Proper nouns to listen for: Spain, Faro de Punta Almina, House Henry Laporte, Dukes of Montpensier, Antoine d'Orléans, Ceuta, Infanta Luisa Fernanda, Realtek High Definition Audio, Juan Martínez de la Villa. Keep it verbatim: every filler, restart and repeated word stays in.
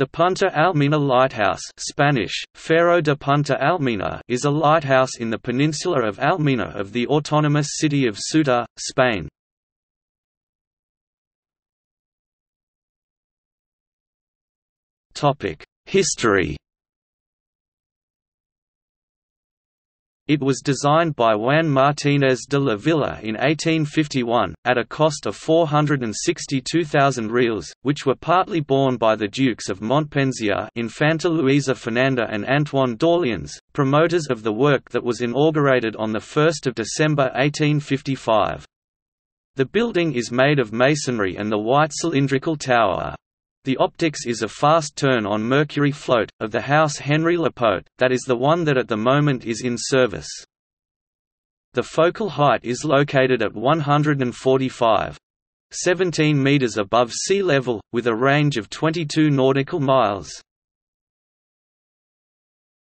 The Punta Almina Lighthouse, Spanish, Faro de Punta Almina, is a lighthouse in the peninsula of Almina of the autonomous city of Ceuta, Spain. History. It was designed by Juan Martínez de la Villa in eighteen fifty-one, at a cost of four hundred sixty-two thousand reals, which were partly borne by the Dukes of Montpensier, Infanta Luisa Fernanda and Antoine d'Orléans, promoters of the work that was inaugurated on the first of December eighteen fifty-five. The building is made of masonry and the white cylindrical tower. The optics is a fast turn on mercury float, of the House Henry Laporte, that is the one that at the moment is in service. The focal height is located at one hundred forty-five point one seven metres above sea level, with a range of twenty-two nautical miles.